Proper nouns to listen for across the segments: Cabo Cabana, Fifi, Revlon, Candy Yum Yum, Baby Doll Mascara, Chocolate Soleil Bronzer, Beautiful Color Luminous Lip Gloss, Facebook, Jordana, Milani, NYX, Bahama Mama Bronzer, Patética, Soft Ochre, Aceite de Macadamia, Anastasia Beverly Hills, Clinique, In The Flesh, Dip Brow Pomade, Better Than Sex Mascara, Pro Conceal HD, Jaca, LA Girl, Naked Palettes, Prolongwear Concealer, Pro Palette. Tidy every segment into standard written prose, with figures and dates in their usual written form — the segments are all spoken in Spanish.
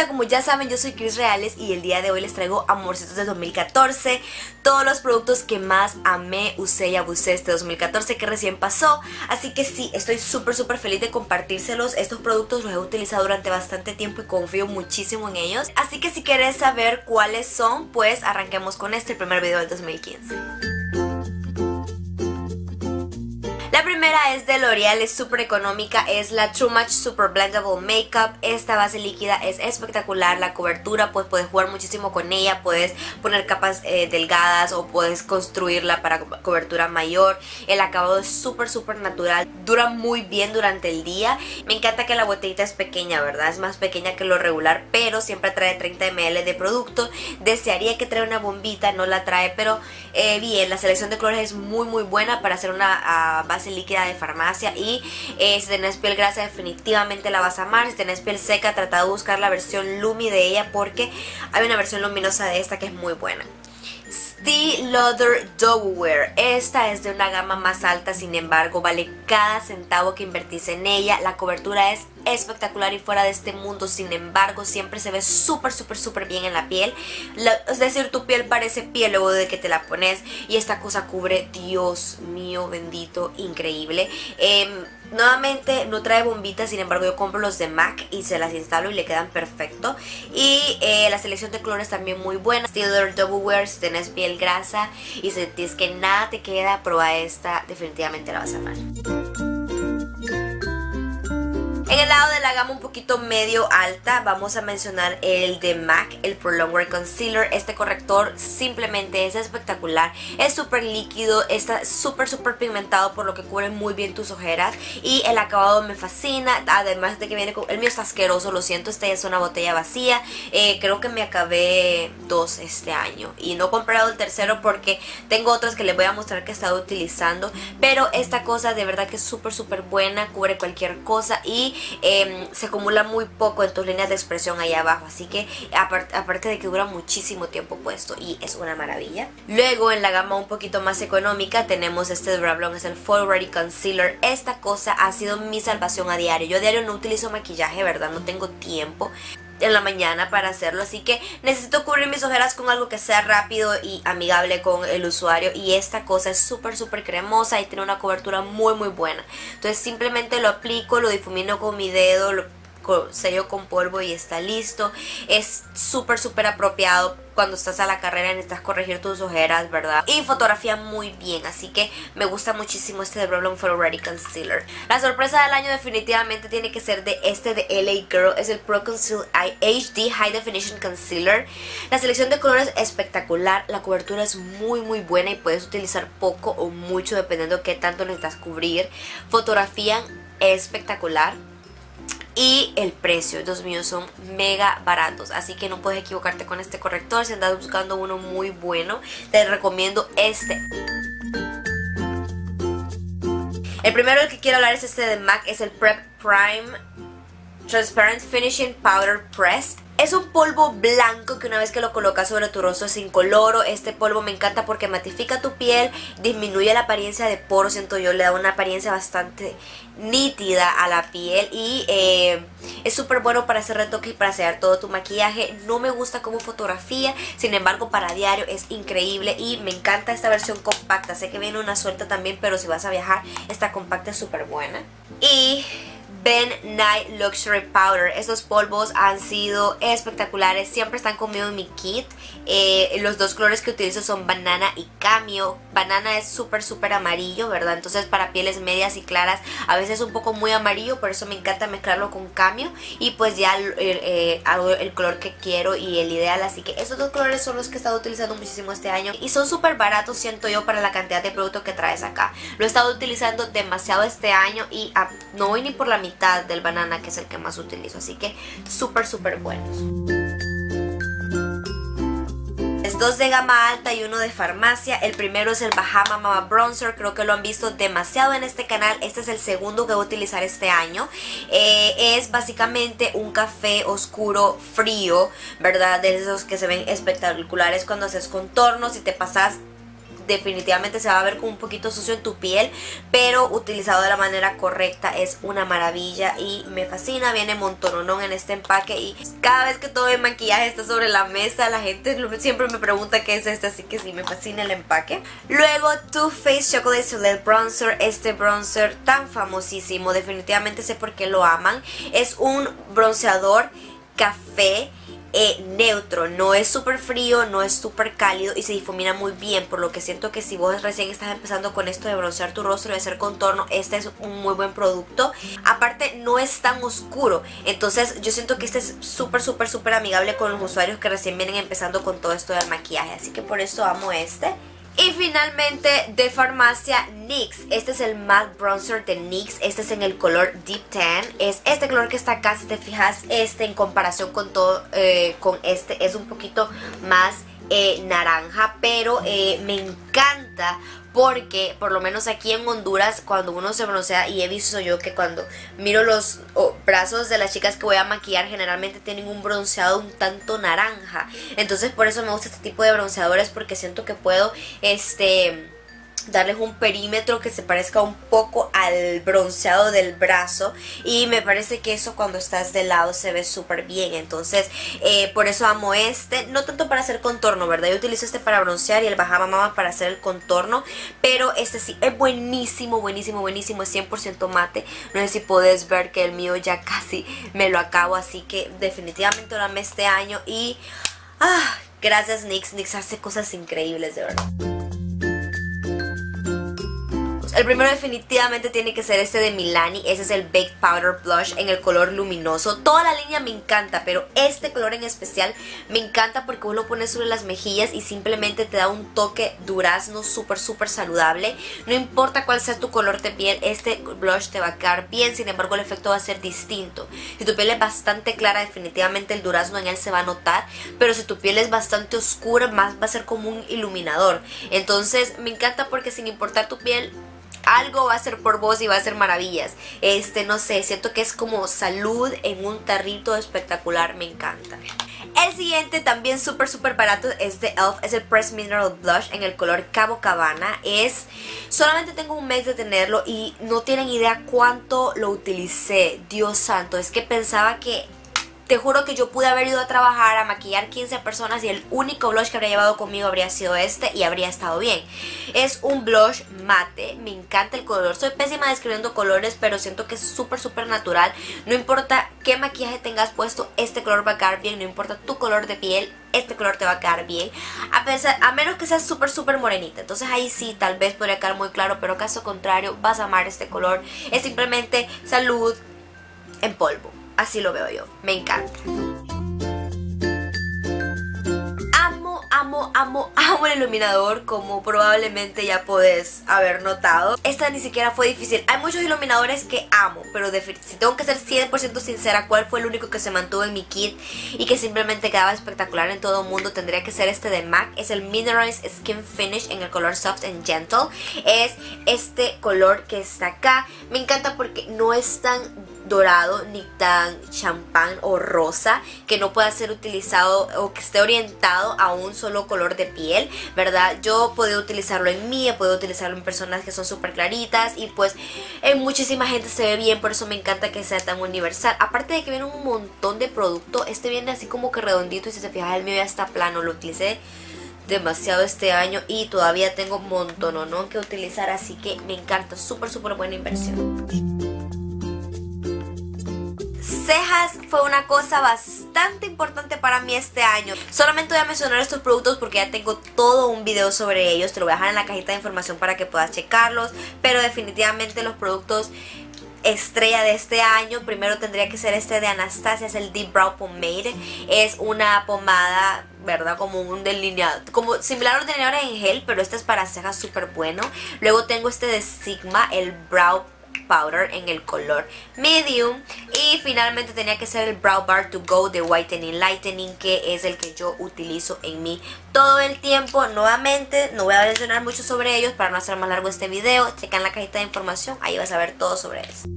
cuenta, como ya saben, yo soy Kriz Reales y el día de hoy les traigo amorcitos de 2014, todos los productos que más amé, usé y abusé este 2014 que recién pasó. Así que sí, estoy súper feliz de compartírselos. Estos productos los he utilizado durante bastante tiempo y confío muchísimo en ellos. Así que si quieres saber cuáles son, pues arranquemos con este, el primer video del 2015. La primera es de L'Oreal, es súper económica, es la True Match Super Blendable Makeup. Esta base líquida es espectacular, la cobertura, pues puedes jugar muchísimo con ella, puedes poner capas delgadas o puedes construirla para cobertura mayor. El acabado es súper natural, dura muy bien durante el día. Me encanta que la botellita es pequeña, ¿verdad? Es más pequeña que lo regular, pero siempre trae 30 ml de producto. Desearía que trae una bombita, no la trae, pero bien, la selección de colores es muy buena para hacer una base líquida de farmacia. Y si tenés piel grasa definitivamente la vas a amar. Si tenés piel seca, trata de buscar la versión Lumi de ella, porque hay una versión luminosa de esta que es muy buena. Estee Lauder Double Wear. Esta es de una gama más alta, sin embargo vale cada centavo que invertís en ella. La cobertura es espectacular y fuera de este mundo, sin embargo siempre se ve súper bien en la piel. Es decir, tu piel parece piel luego de que te la pones, y esta cosa cubre, Dios mío bendito, increíble. Nuevamente no trae bombitas, sin embargo yo compro los de MAC y se las instalo y le quedan perfecto. Y la selección de colores también muy buena. Estee Lauder Double Wear, si tenés piel grasa y sentís que nada te queda, prueba esta, definitivamente la vas a amar. En el lado de la gama un poquito medio alta vamos a mencionar el de MAC, el Prolongwear Concealer. Este corrector simplemente es espectacular, es súper líquido, está súper pigmentado, por lo que cubre muy bien tus ojeras, y el acabado me fascina, además de que viene con... El mío está asqueroso, lo siento, esta ya es una botella vacía. Creo que me acabé dos este año y no he comprado el tercero porque tengo otras que les voy a mostrar que he estado utilizando, pero esta cosa de verdad que es súper buena, cubre cualquier cosa y se acumula muy poco en tus líneas de expresión ahí abajo, así que aparte de que dura muchísimo tiempo puesto y es una maravilla. Luego en la gama un poquito más económica tenemos este de Revlon, es el Photoready Concealer. Esta cosa ha sido mi salvación a diario. Yo a diario no utilizo maquillaje, ¿verdad? No tengo tiempo en la mañana para hacerlo, así que necesito cubrir mis ojeras con algo que sea rápido y amigable con el usuario, y esta cosa es súper cremosa y tiene una cobertura muy buena. Entonces simplemente lo aplico, lo difumino con mi dedo, lo sello con polvo y está listo. Es súper apropiado cuando estás a la carrera y necesitas corregir tus ojeras, ¿verdad? Y fotografía muy bien, así que me gusta muchísimo este de Revlon Photoready Concealer. La sorpresa del año definitivamente tiene que ser de este de LA Girl, es el Pro Conceal HD High Definition Concealer. La selección de colores es espectacular, la cobertura es muy buena y puedes utilizar poco o mucho dependiendo qué tanto necesitas cubrir. Fotografía espectacular. Y el precio, Dios mío, son mega baratos, así que no puedes equivocarte con este corrector. Si andas buscando uno muy bueno, te recomiendo este. El primero del que quiero hablar es este de MAC, es el Prep Prime Transparent Finishing Powder Pressed. Es un polvo blanco que una vez que lo colocas sobre tu rostro es incoloro. Este polvo me encanta porque matifica tu piel, disminuye la apariencia de poros, siento yo, le da una apariencia bastante nítida a la piel y es súper bueno para hacer retoques y para sellar todo tu maquillaje. No me gusta como fotografía, sin embargo para diario es increíble y me encanta esta versión compacta. Sé que viene una suelta también, pero si vas a viajar, esta compacta es súper buena. Y... Ben Nye Luxury Powder. Estos polvos han sido espectaculares, siempre están conmigo en mi kit. Los dos colores que utilizo son banana y cameo. Banana es súper amarillo, ¿verdad? Entonces para pieles medias y claras a veces un poco muy amarillo, por eso me encanta mezclarlo con cameo y pues ya hago el color que quiero y el ideal. Así que estos dos colores son los que he estado utilizando muchísimo este año y son súper baratos, siento yo, para la cantidad de producto que traes acá. Lo he estado utilizando demasiado este año y no voy ni por la mitad del banana, que es el que más utilizo, así que súper buenos. Es dos de gama alta y uno de farmacia. El primero es el Bahama Mama Bronzer, creo que lo han visto demasiado en este canal. Este es el segundo que voy a utilizar este año. Es básicamente un café oscuro frío, ¿verdad? De esos que se ven espectaculares cuando haces contornos y te pasas definitivamente se va a ver como un poquito sucio en tu piel, pero utilizado de la manera correcta es una maravilla y me fascina. Viene montononón en este empaque y cada vez que todo el maquillaje está sobre la mesa, la gente siempre me pregunta qué es este, así que sí, me fascina el empaque. Luego Too Faced Chocolate Soleil Bronzer, este bronzer tan famosísimo, definitivamente sé por qué lo aman. Es un bronceador café neutro, no es súper frío, no es súper cálido y se difumina muy bien, por lo que siento que si vos recién estás empezando con esto de broncear tu rostro y hacer contorno, este es un muy buen producto. Aparte no es tan oscuro, entonces yo siento que este es súper amigable con los usuarios que recién vienen empezando con todo esto del maquillaje, así que por eso amo este. Y finalmente de farmacia, NYX, este es el Matte Bronzer de NYX, este es en el color Deep Tan, es este color que está acá, si te fijas, este en comparación con todo, con este es un poquito más naranja, pero me encanta porque por lo menos aquí en Honduras cuando uno se broncea, y he visto yo que cuando miro los brazos de las chicas que voy a maquillar generalmente tienen un bronceado un tanto naranja, entonces por eso me gusta este tipo de bronceadores, porque siento que puedo darles un perímetro que se parezca un poco al bronceado del brazo, y me parece que eso cuando estás de lado se ve súper bien, entonces por eso amo este, no tanto para hacer contorno, ¿verdad? Yo utilizo este para broncear y el Bahama Mama para hacer el contorno, pero este sí es buenísimo, es 100% mate. No sé si podés ver que el mío ya casi me lo acabo, así que definitivamente lo amé este año y gracias NYX, NYX hace cosas increíbles de verdad. El primero definitivamente tiene que ser este de Milani, ese es el Baked Powder Blush en el color luminoso. Toda la línea me encanta, pero este color en especial me encanta porque vos lo pones sobre las mejillas y simplemente te da un toque durazno súper saludable. No importa cuál sea tu color de piel, este blush te va a quedar bien, sin embargo el efecto va a ser distinto. Si tu piel es bastante clara, definitivamente el durazno en él se va a notar, pero si tu piel es bastante oscura, más va a ser como un iluminador. Entonces me encanta porque sin importar tu piel, algo va a ser por vos y va a ser maravillas. No sé, siento que es como salud en un tarrito espectacular, me encanta. El siguiente también súper barato es de Elf, es el Pressed Mineral Blush en el color Cabo Cabana. Solamente tengo un mes de tenerlo y no tienen idea cuánto lo utilicé. Dios santo, es que pensaba que, te juro que yo pude haber ido a trabajar, a maquillar 15 personas y el único blush que habría llevado conmigo habría sido este y habría estado bien. Es un blush mate, me encanta el color, soy pésima describiendo colores, pero siento que es súper natural. No importa qué maquillaje tengas puesto, este color va a quedar bien, no importa tu color de piel, este color te va a quedar bien, a menos que seas súper morenita, entonces ahí sí tal vez podría quedar muy claro, pero caso contrario vas a amar este color, es simplemente salud en polvo. Así lo veo yo, me encanta. Amo el iluminador, como probablemente ya podés haber notado. Esta ni siquiera fue difícil. Hay muchos iluminadores que amo, pero si tengo que ser 100% sincera, ¿cuál fue el único que se mantuvo en mi kit y que simplemente quedaba espectacular en todo el mundo? Tendría que ser este de MAC, es el Mineralize Skin Finish en el color Soft and Gentle. Es este color que está acá. Me encanta porque no es tan dorado ni tan champán o rosa que no pueda ser utilizado o que esté orientado a un solo color de piel, ¿verdad? Yo he podido utilizarlo en mí, he podido utilizarlo en personas que son súper claritas y pues en muchísima gente se ve bien, por eso me encanta que sea tan universal. Aparte de que viene un montón de producto, este viene así como que redondito y si te fijas el mío ya está plano, lo utilicé demasiado este año y todavía tengo un montón, ¿no?, que utilizar, así que me encanta, súper buena inversión. Cejas fue una cosa bastante importante para mí este año. Solamente voy a mencionar estos productos porque ya tengo todo un video sobre ellos. Te lo voy a dejar en la cajita de información para que puedas checarlos. Pero definitivamente los productos estrella de este año, primero tendría que ser este de Anastasia, es el Dip Brow Pomade. Es una pomada, ¿verdad?, como un delineado, como similar a los delineadores en gel, pero este es para cejas súper bueno. Luego tengo este de Sigma, el Brow Powder en el color medium, y finalmente tenía que ser el Brow Bar to Go de Whitening Lightening, que es el que yo utilizo en mí todo el tiempo. Nuevamente no voy a mencionar mucho sobre ellos para no hacer más largo este video. Checa en la cajita de información, ahí vas a ver todo sobre eso.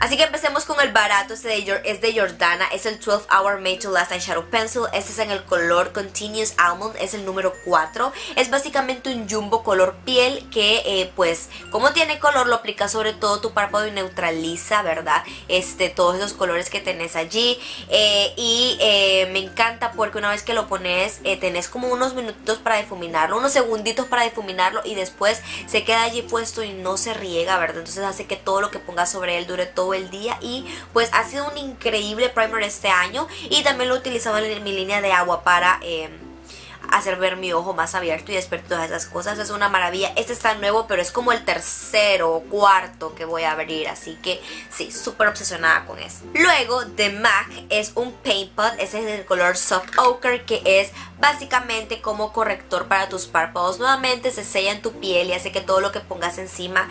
Así que empecemos con el barato. Este es de Jordana, es el 12 Hour Made to Last Eyeshadow Pencil. Este es en el color Continuous Almond, es el número 4. Es básicamente un jumbo color piel que pues como tiene color lo aplica sobre todo tu párpado y neutraliza, ¿verdad? Todos esos colores que tenés allí. Me encanta porque una vez que lo pones tenés como unos minutitos para difuminarlo, unos segunditos para difuminarlo y después se queda allí puesto y no se riega, ¿verdad? Entonces hace que todo lo que pongas sobre él dure todo el día y pues ha sido un increíble primer este año. Y también lo he utilizado en mi línea de agua para hacer ver mi ojo más abierto y despierto, todas esas cosas. Es una maravilla. Este está nuevo, pero es como el tercero o cuarto que voy a abrir, así que sí, súper obsesionada con este. Luego de MAC es un Paint Pot. Este es el color Soft Ochre, que es básicamente como corrector para tus párpados. Nuevamente se sella en tu piel y hace que todo lo que pongas encima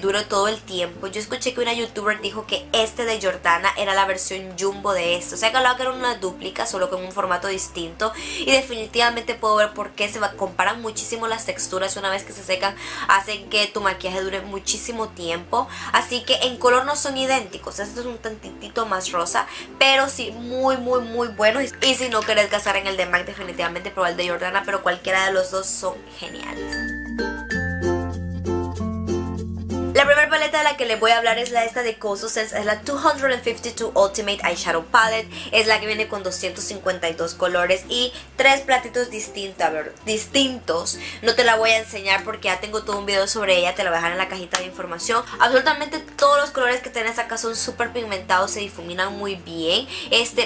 dure todo el tiempo. Yo escuché que una youtuber dijo que este de Jordana era la versión jumbo de esto, o sea que hablaba que era una duplica solo con un formato distinto, y definitivamente puedo ver por qué se comparan muchísimo las texturas. Una vez que se secan hacen que tu maquillaje dure muchísimo tiempo, así que en color no son idénticos. Este es un tantitito más rosa, pero sí muy bueno. Y si no querés gastar en el de MAC, definitivamente probar el de Jordana, pero cualquiera de los dos son geniales. La primera paleta de la que les voy a hablar es la de Coso Sense, es la 252 Ultimate Eyeshadow Palette. Es la que viene con 252 colores y 3 platitos distintos. No te la voy a enseñar porque ya tengo todo un video sobre ella, te la voy a dejar en la cajita de información. Absolutamente todos los colores que tenés acá son súper pigmentados, se difuminan muy bien.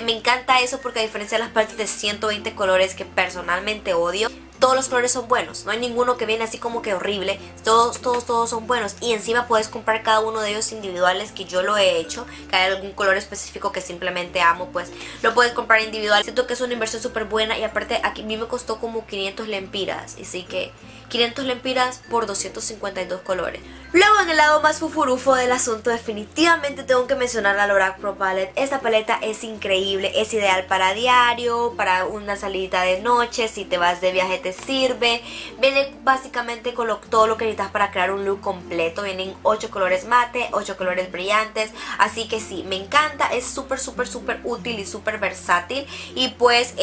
Me encanta eso porque a diferencia de las paletas de 120 colores que personalmente odio, todos los colores son buenos, no hay ninguno que viene así como que horrible. Todos son buenos. Y encima puedes comprar cada uno de ellos individuales, que yo lo he hecho. Que hay algún color específico que simplemente amo, pues lo puedes comprar individual. Siento que es una inversión súper buena. Y aparte aquí a mí me costó como 500 lempiras, así que 500 lempiras por 252 colores. Luego, en el lado más fufurufo del asunto, definitivamente tengo que mencionar la L'Oreal Pro Palette. Esta paleta es increíble, es ideal para diario, para una salida de noche, si te vas de viaje te sirve. Viene básicamente con todo lo que necesitas para crear un look completo. Vienen 8 colores mate, 8 colores brillantes, así que sí, me encanta. Es súper útil y súper versátil. Y pues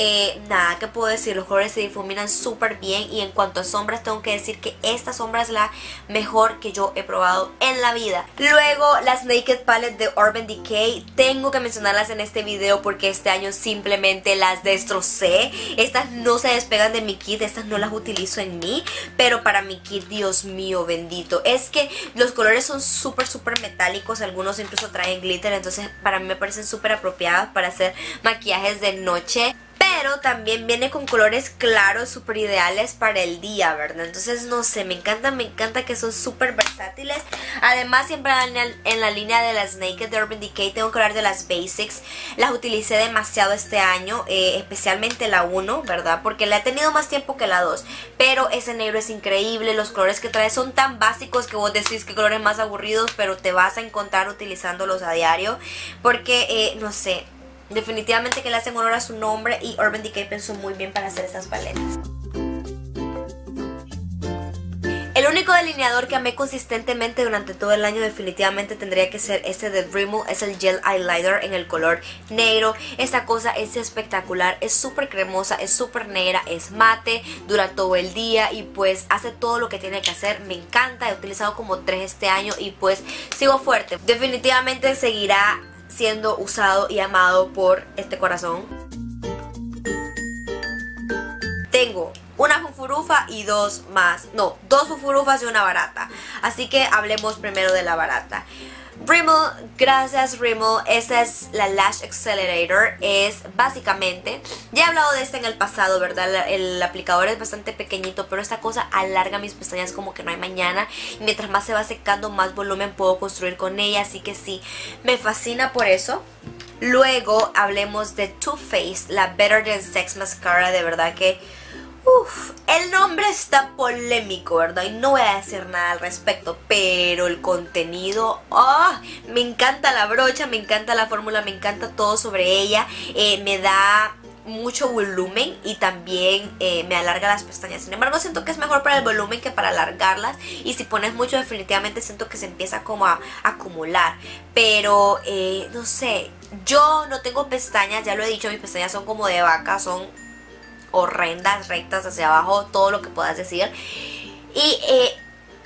nada, ¿qué puedo decir? Los colores se difuminan súper bien. Y en cuanto a sombras, tengo que decir que esta sombra es la mejor que yo he probado en la vida. Luego, las Naked Palette de Urban Decay. Tengo que mencionarlas en este video porque este año simplemente las destrocé. Estas no se despegan de mi kit, estas no las utilizo en mí, pero para mi kit, Dios mío bendito. Es que los colores son súper metálicos, algunos incluso traen glitter, entonces para mí me parecen súper apropiadas para hacer maquillajes de noche. Pero también viene con colores claros, súper ideales para el día, ¿verdad? Entonces, no sé, me encanta que son súper versátiles. Además, siempre en la línea de las Naked de Urban Decay, tengo que hablar de las Basics. Las utilicé demasiado este año, especialmente la 1, ¿verdad? Porque la he tenido más tiempo que la 2. Pero ese negro es increíble, los colores que trae son tan básicos que vos decís que colores más aburridos, pero te vas a encontrar utilizándolos a diario. Porque, no sé, definitivamente que le hacen honor a su nombre y Urban Decay pensó muy bien para hacer estas paletas. El único delineador que amé consistentemente durante todo el año definitivamente tendría que ser este de Rimmel. Es el Gel Highlighter en el color negro. Esta cosa es espectacular, es súper cremosa, es súper negra, es mate, dura todo el día y pues hace todo lo que tiene que hacer. Me encanta, he utilizado como 3 este año y pues sigo fuerte. Definitivamente seguirá siendo usado y amado por este corazón. Tengo una fufurufa y 2 más. No, 2 fufurufas y una barata. Así que hablemos primero de la barata. Rimmel, gracias Rimmel. Esta es la Lash Accelerator. Es básicamente, ya he hablado de esta en el pasado, ¿verdad? El aplicador es bastante pequeñito, pero esta cosa alarga mis pestañas como que no hay mañana. Y mientras más se va secando, más volumen puedo construir con ella. Así que sí, me fascina por eso. Luego hablemos de Too Faced, la Better Than Sex Mascara. De verdad que uf, el nombre está polémico, ¿verdad? Y no voy a decir nada al respecto, pero el contenido, ¡oh! Me encanta la brocha, me encanta la fórmula, me encanta todo sobre ella. Me da mucho volumen y también me alarga las pestañas. Sin embargo, siento que es mejor para el volumen que para alargarlas, y si pones mucho definitivamente siento que se empieza como a acumular. Pero no sé, yo no tengo pestañas, ya lo he dicho, mis pestañas son como de vaca, son horrendas, rectas hacia abajo, todo lo que puedas decir. Y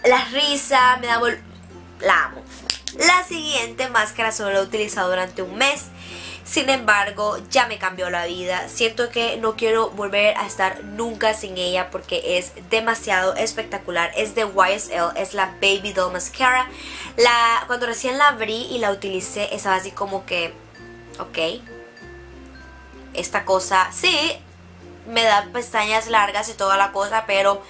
la risa me da, la amo. La siguiente máscara solo la he utilizado durante un mes. Sin embargo, ya me cambió la vida. Siento que no quiero volver a estar nunca sin ella porque es demasiado espectacular. Es de YSL, es la Baby Doll Mascara. Cuando recién la abrí y la utilicé, estaba así como que, ok, esta cosa, sí, me da pestañas largas y toda la cosa, pero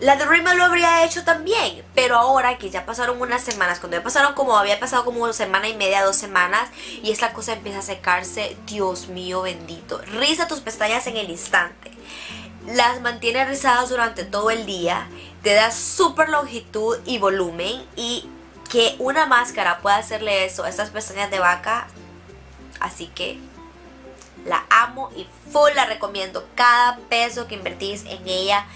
la de Rimmel lo habría hecho también. Pero ahora que ya pasaron unas semanas, cuando ya pasaron como, había pasado como una semana y media, 2 semanas, y esta cosa empieza a secarse, Dios mío bendito. Riza tus pestañas en el instante. Las mantiene rizadas durante todo el día, te da súper longitud y volumen, y que una máscara pueda hacerle eso a estas pestañas de vaca, así que la amo y full la recomiendo. Cada peso que invertís en ella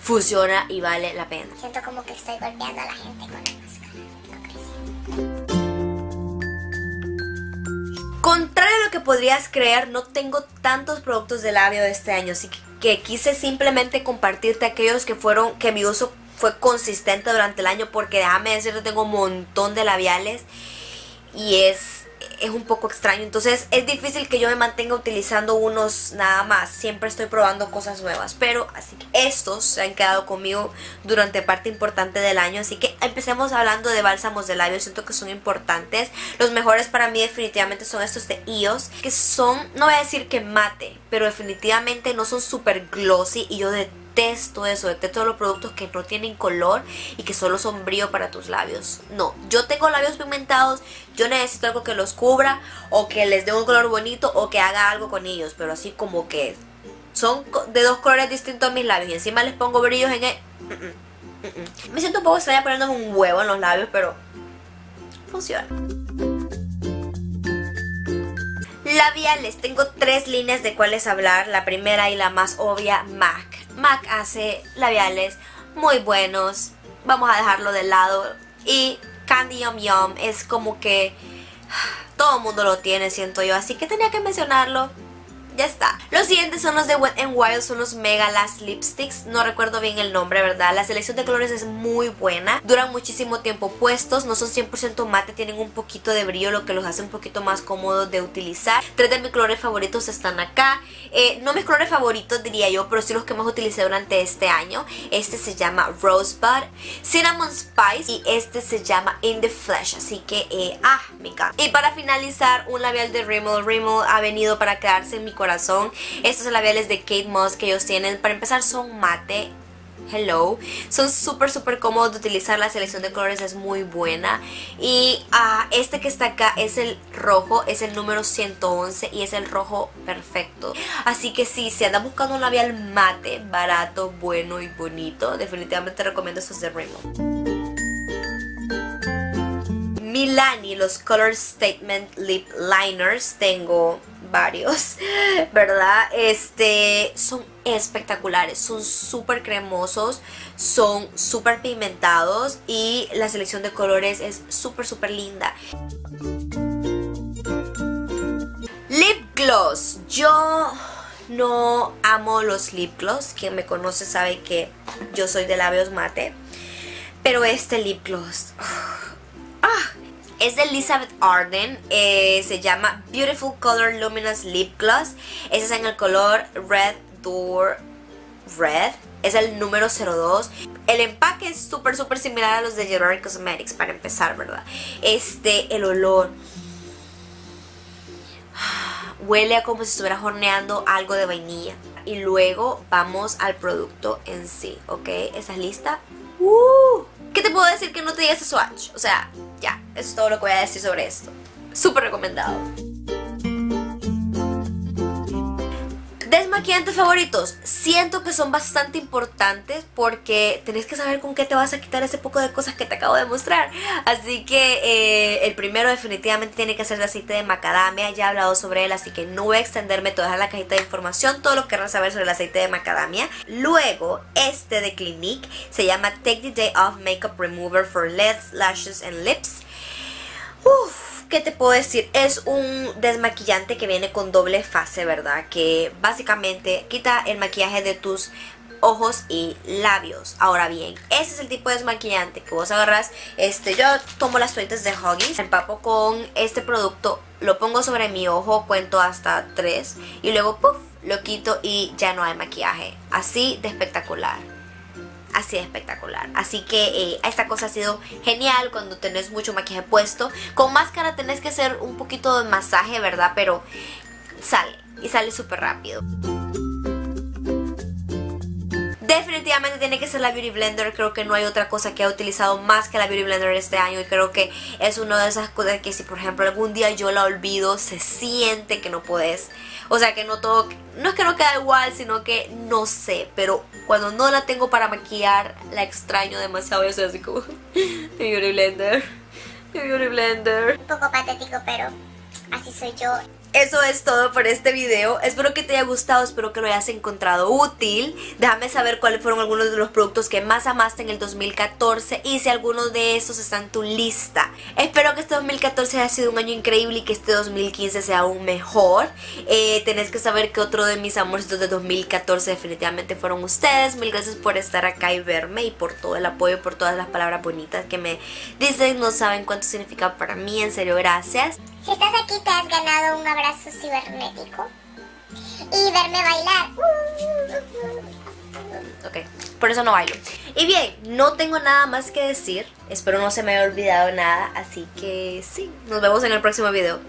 funciona y vale la pena. Siento como que estoy golpeando a la gente con la máscara. Contrario a lo que podrías creer, no tengo tantos productos de labio de este año, así que quise simplemente compartirte aquellos que fueron, que mi uso fue consistente durante el año, porque déjame decirte, tengo un montón de labiales y es un poco extraño. Entonces es difícil que yo me mantenga utilizando unos nada más, siempre estoy probando cosas nuevas. Pero así que estos se han quedado conmigo durante parte importante del año. Así que empecemos hablando de bálsamos de labios. Siento que son importantes. Los mejores para mí definitivamente son estos de EOS, que son, no voy a decir que mate, pero definitivamente no son super glossy, y yo detesto eso, detesto los productos que no tienen color y que solo son brillo para tus labios. No, yo tengo labios pigmentados, yo necesito algo que los cubra o que les dé un color bonito o que haga algo con ellos, pero así como que son de 2 colores distintos a mis labios y encima les pongo brillos en el... Me siento un poco extraña poniéndome un huevo en los labios, pero funciona. Labiales, tengo 3 líneas de cuáles hablar. La primera y la más obvia, MAC. MAC hace labiales muy buenos, vamos a dejarlo de lado. Y Candy Yum Yum es como que todo el mundo lo tiene, siento yo, así que tenía que mencionarlo. Ya está. Los siguientes son los de Wet n Wild, son los Mega Last Lipsticks. No recuerdo bien el nombre, ¿verdad? La selección de colores es muy buena. Duran muchísimo tiempo puestos. No son 100% mate, tienen un poquito de brillo, lo que los hace un poquito más cómodos de utilizar. 3 de mis colores favoritos están acá. No mis colores favoritos diría yo, pero sí los que más utilicé durante este año. Este se llama Rosebud, Cinnamon Spice, y este se llama In the Flesh. Así que, me encanta. Y para finalizar, un labial de Rimmel. Rimmel ha venido para quedarse en mi corazón. Estos labiales de Kate Moss que ellos tienen, para empezar, son mate. Hello, son súper cómodos de utilizar, la selección de colores es muy buena. Y este que está acá es el rojo, es el número 111 y es el rojo perfecto. Así que sí, si andas buscando un labial mate, barato, bueno y bonito, definitivamente te recomiendo estos de Rimmel. Milani, los Color Statement Lip Liners, tengo varios, ¿verdad? Son espectaculares, son súper cremosos, son súper pigmentados y la selección de colores es súper linda. Lip Gloss, yo no amo los lip gloss, quien me conoce sabe que yo soy de labios mate, pero este lip gloss... Es de Elizabeth Arden, se llama Beautiful Color Luminous Lip Gloss. Este es en el color Red Door Red, es el número 02. El empaque es súper similar a los de Jordana Cosmetics, para empezar, ¿verdad? El olor... Huele a como si estuviera horneando algo de vainilla. Y luego vamos al producto en sí, ¿ok? ¿Estás lista? ¿Qué te puedo decir que no te diga ese swatch? O sea... Ya, eso es todo lo que voy a decir sobre esto. Súper recomendado. Desmaquillantes favoritos, siento que son bastante importantes porque tenés que saber con qué te vas a quitar ese poco de cosas que te acabo de mostrar. Así que el primero definitivamente tiene que ser de aceite de macadamia. Ya he hablado sobre él, así que no voy a extenderme toda la cajita de información, todo lo que querrán saber sobre el aceite de macadamia. Luego este de Clinique se llama Take the Day Off Makeup Remover for Lids, Lashes and Lips. Uff, ¿qué te puedo decir? Es un desmaquillante que viene con doble fase, ¿verdad? Que básicamente quita el maquillaje de tus ojos y labios. Ahora bien, ese es el tipo de desmaquillante que vos agarras. Yo tomo las toallitas de Huggies, empapo con este producto, lo pongo sobre mi ojo, cuento hasta 3 y luego puff, lo quito y ya no hay maquillaje. Así de espectacular. Así de espectacular. Así que esta cosa ha sido genial cuando tenés mucho maquillaje puesto. Con máscara tenés que hacer un poquito de masaje, ¿verdad? Pero sale, y sale súper rápido. Definitivamente tiene que ser la Beauty Blender. Creo que no hay otra cosa que haya utilizado más que la Beauty Blender este año. Y creo que es una de esas cosas que si por ejemplo algún día yo la olvido, se siente que no podés. O sea que no todo, no es que no queda igual, sino que no sé. Pero cuando no la tengo para maquillar, la extraño demasiado. Yo soy así como, The Beauty Blender. Un poco patético, pero así soy yo. Eso es todo por este video, espero que te haya gustado, espero que lo hayas encontrado útil. Déjame saber cuáles fueron algunos de los productos que más amaste en el 2014 y si alguno de estos está en tu lista. Espero que este 2014 haya sido un año increíble y que este 2015 sea aún mejor. Tenés que saber que otro de mis amorcitos de 2014 definitivamente fueron ustedes. Mil gracias por estar acá y verme, y por todo el apoyo, y por todas las palabras bonitas que me dicen. No saben cuánto significa para mí, en serio, gracias. Si estás aquí te has ganado un abrazo cibernético y verme bailar. Ok, por eso no bailo. Y bien, no tengo nada más que decir. Espero no se me haya olvidado nada. Así que sí, nos vemos en el próximo video.